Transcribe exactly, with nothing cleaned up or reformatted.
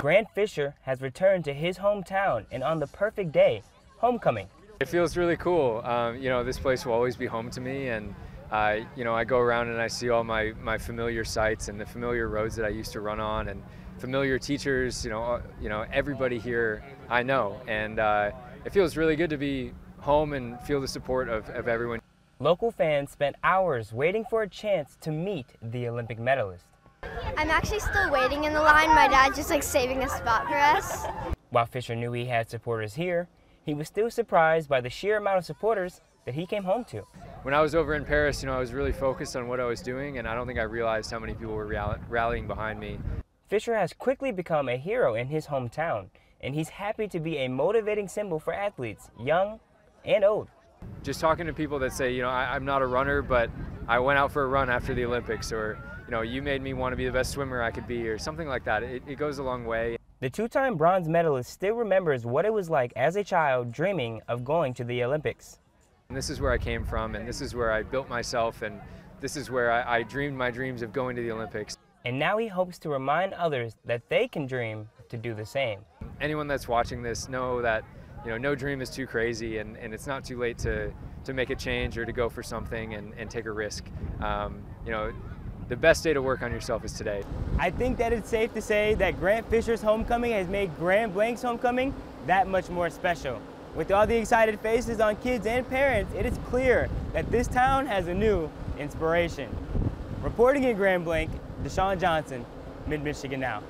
Grant Fisher has returned to his hometown, and on the perfect day, homecoming. It feels really cool. Um, you know, this place will always be home to me, and uh, you know, I go around and I see all my, my familiar sights and the familiar roads that I used to run on and familiar teachers, you know, you know, everybody here I know, and uh, it feels really good to be home and feel the support of, of everyone. Local fans spent hours waiting for a chance to meet the Olympic medalist. I'm actually still waiting in the line. My dad's just like saving a spot for us. While Fisher knew he had supporters here, he was still surprised by the sheer amount of supporters that he came home to. When I was over in Paris, you know, I was really focused on what I was doing, and I don't think I realized how many people were rallying behind me. Fisher has quickly become a hero in his hometown, and he's happy to be a motivating symbol for athletes, young and old. Just talking to people that say, you know, I, I'm not a runner, but I went out for a run after the Olympics, or, you know, you made me want to be the best swimmer I could be, or something like that. It, it goes a long way. The two-time bronze medalist still remembers what it was like as a child dreaming of going to the Olympics. And this is where I came from, and this is where I built myself, and this is where I, I dreamed my dreams of going to the Olympics. And now he hopes to remind others that they can dream to do the same. Anyone that's watching this, know that, you know, no dream is too crazy, and, and it's not too late to, to make a change or to go for something and, and take a risk. Um, you know, the best day to work on yourself is today. I think that it's safe to say that Grant Fisher's homecoming has made Grand Blanc's homecoming that much more special. With all the excited faces on kids and parents, it is clear that this town has a new inspiration. Reporting in Grand Blanc, Deshaun Johnson, Mid Michigan Now.